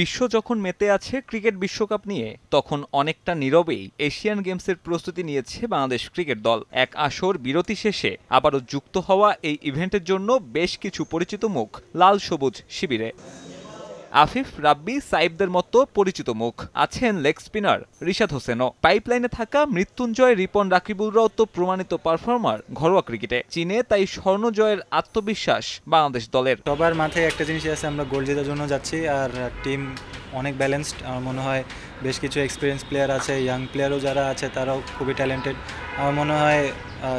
বিশ্ব যখন মেতে আছে ক্রিকেট বিশ্বকাপ নিয়ে তখন অনেকটা নীরবেই এশিয়ান গেমসের প্রস্তুতি নিয়েছে বাংলাদেশ ক্রিকেট দল। এক আসর বিরতি শেষে আবারও যুক্ত হওয়া এই ইভেন্টের জন্য বেশ কিছু পরিচিত মুখ লাল সবুজ শিবিরে। আফিফ, রাব্বি, সাইফদের মতো পরিচিত মুখ, আছেন লেগ স্পিনার রিশাদ হোসেনও। পাইপলাইনে থাকা মৃত্যুঞ্জয়, রিপন, রাকিবুলরাও তো প্রমাণিত পারফর্মার ঘরোয়া ক্রিকেটে। চীনে তাই স্বর্ণজয়ের আত্মবিশ্বাস বাংলাদেশ দলের। সবার মাথায় একটা জিনিস আছে, আমরা গোল জেতার জন্য যাচ্ছি, আর টিম অনেক ব্যালেন্সড। আমার মনে হয় বেশ কিছু এক্সপিরিয়েন্স প্লেয়ার আছে, ইয়াং প্লেয়ারও যারা আছে তারাও খুবই ট্যালেন্টেড। আমার মনে হয়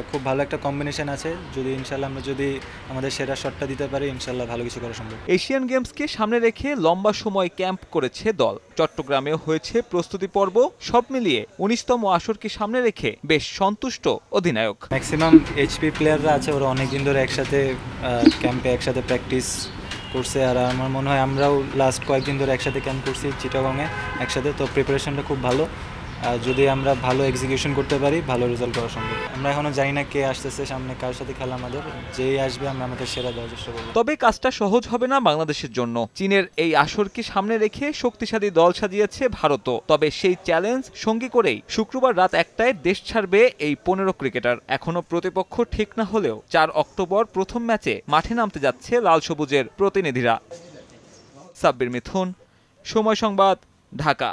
খুব ভালো একটা কম্বিনেশন আছে, যদি ইনশাআল্লাহ আমরা যদি আমাদের সেরা শটটা দিতে পারি ইনশাআল্লাহ ভালো কিছু করা সম্ভব। এশিয়ান গেমসকে সামনে রেখে লম্বা সময় ক্যাম্প করেছে দল, চট্টগ্রামেও হয়েছে প্রস্তুতি পর্ব। সব মিলিয়ে ১৯তম আসরকে সামনে রেখে বেশ সন্তুষ্ট অধিনায়ক। ম্যাক্সিমাম এইচপি প্লেয়াররা আছে, ওরা অনেকদিন ধরে একসাথে ক্যাম্পে একসাথে প্র্যাকটিস করছে, আর আমার মনে হয় আমরাও লাস্ট কয়েকদিন ধরে একসাথে ক্যাম্প করছি চিটাগংয়ে একসাথে, তো প্রিপারেশনটা খুব ভালো। আর যদি আমরা ভালো এক্সিকিউশন করতে পারি ভালো রেজাল্ট করা সম্ভব। আমরা এখনো জানি না কে আসতেছে সামনে, কার সাথে খেলা, আমাদের যেই আসবে আমরা আমাদের সেরা দেওয়ার চেষ্টা করব। তবে কাজটা সহজ হবে না বাংলাদেশের জন্য। চীনের এই আসরকে সামনে রেখে শক্তিশালী দল সাজিয়েছে ভারতও। তবে সেই চ্যালেঞ্জ সঙ্গী করেই শুক্রবার রাত 1টায় দেশ ছাড়বে এই 15 ক্রিকেটার। এখনো প্রতিপক্ষ ঠিক না হলেও 4 অক্টোবর প্রথম ম্যাচে মাঠে নামতে যাচ্ছে লাল সবুজের প্রতিনিধিরা। সাব্বির মিথুন, সময় সংবাদ, ঢাকা।